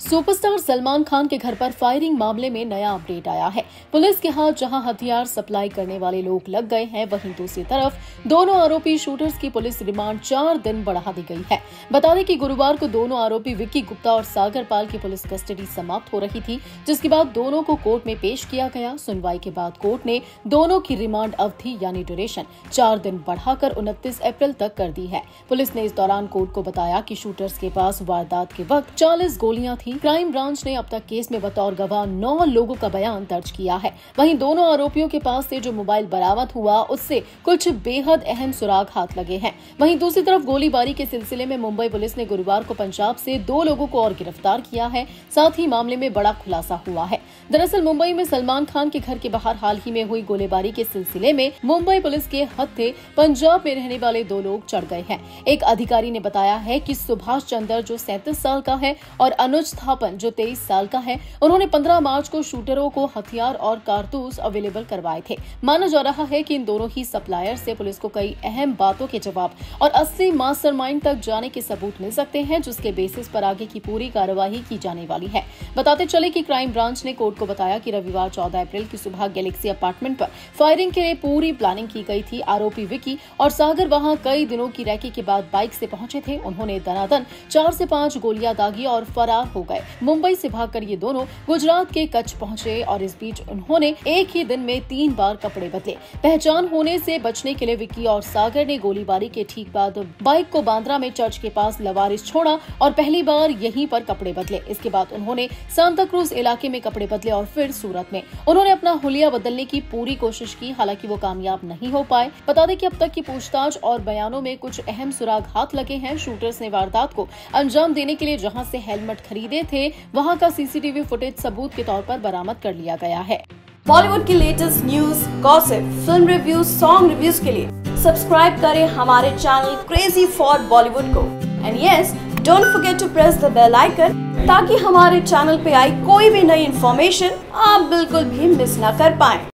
Superstar Salman Khan के घर पर फायरिंग मामले में नया अपडेट आया है। पुलिस के हाथ जहां हथियार सप्लाई करने वाले लोग लग गए हैं, वहीं दूसरी तरफ दोनों आरोपी शूटर्स की पुलिस रिमांड 4 दिन बढ़ा दी गई है। बता दें कि गुरुवार को दोनों आरोपी विक्की गुप्ता और सागर पाल की पुलिस कस्टडी समाप्त हो रही थी, जिसके बाद दोनों को कोर्ट में पेश किया गया। सुनवाई के बाद कोर्ट ने दोनों की रिमांड अवधि यानी ड्यूरेशन 4 दिन बढ़ाकर 29 अप्रैल तक कर दी है। पुलिस ने इस दौरान कोर्ट को बताया कि शूटर्स के पास वारदात के वक्त 40 गोलियां थी। क्राइम ब्रांच ने अब तक केस में बतौर गवाह 9 लोगों का बयान दर्ज किया है। वहीं दोनों आरोपियों के पास से जो मोबाइल बरामद हुआ, उससे कुछ बेहद अहम सुराग हाथ लगे हैं। वहीं दूसरी तरफ गोलीबारी के सिलसिले में मुंबई पुलिस ने गुरुवार को पंजाब से 2 लोगों को और गिरफ्तार किया है। साथ ही मामले में बड़ा खुलासा हुआ है। दरअसल मुंबई में सलमान खान के घर के बाहर हाल ही में हुई गोलीबारी के सिलसिले में मुंबई पुलिस के हत्थे पंजाब में रहने वाले 2 लोग चढ़ गए हैं। एक अधिकारी ने बताया है कि सुभाष चंद्र जो 37 साल का है और अनुज स्थापन जो 23 साल का है, उन्होंने 15 मार्च को शूटरों को हथियार और कारतूस अवेलेबल करवाए थे। माना जा रहा है कि इन दोनों ही सप्लायर से पुलिस को कई अहम बातों के जवाब और असली मास्टरमाइंड तक जाने के सबूत मिल सकते हैं, जिसके बेसिस पर आगे की पूरी कार्यवाही की जाने वाली है। बताते चले कि क्राइम ब्रांच ने कोर्ट को बताया कि रविवार 14 अप्रैल की सुबह गैलेक्सी अपार्टमेंट पर फायरिंग के लिए पूरी प्लानिंग की गई थी। आरोपी विक्की और सागर वहां कई दिनों की रैकी के बाद बाइक से पहुंचे थे। उन्होंने दनादन 4 से 5 गोलियां दागी और फरार हो गए। मुंबई से भागकर ये दोनों गुजरात के कच्छ पहुंचे और इस बीच उन्होंने एक ही दिन में 3 बार कपड़े बदले। पहचान होने से बचने के लिए विक्की और सागर ने गोलीबारी के ठीक बाद बाइक को बांद्रा में चर्च के पास लवारिस छोड़ा और पहली बार यहीं पर कपड़े बदले। इसके बाद उन्होंने सांता क्रूज इलाके में कपड़े बदले और फिर सूरत में उन्होंने अपना हुलिया बदलने की पूरी कोशिश की, हालांकि वो कामयाब नहीं हो पाए। बता दें कि अब तक की पूछताछ और बयानों में कुछ अहम सुराग हाथ लगे हैं। शूटर्स ने वारदात को अंजाम देने के लिए जहां से हेलमेट खरीदे थे, वहां का सीसीटीवी फुटेज सबूत के तौर पर बरामद कर लिया गया है। बॉलीवुड की latest news, gossip, film reviews, song reviews के लिए सब्सक्राइब करें हमारे चैनल क्रेजी फॉर बॉलीवुड को। And yes, don't forget to press the bell icon, ताकि हमारे चैनल पे आई कोई भी नई इन्फॉर्मेशन आप बिल्कुल भी मिस ना कर पाएं।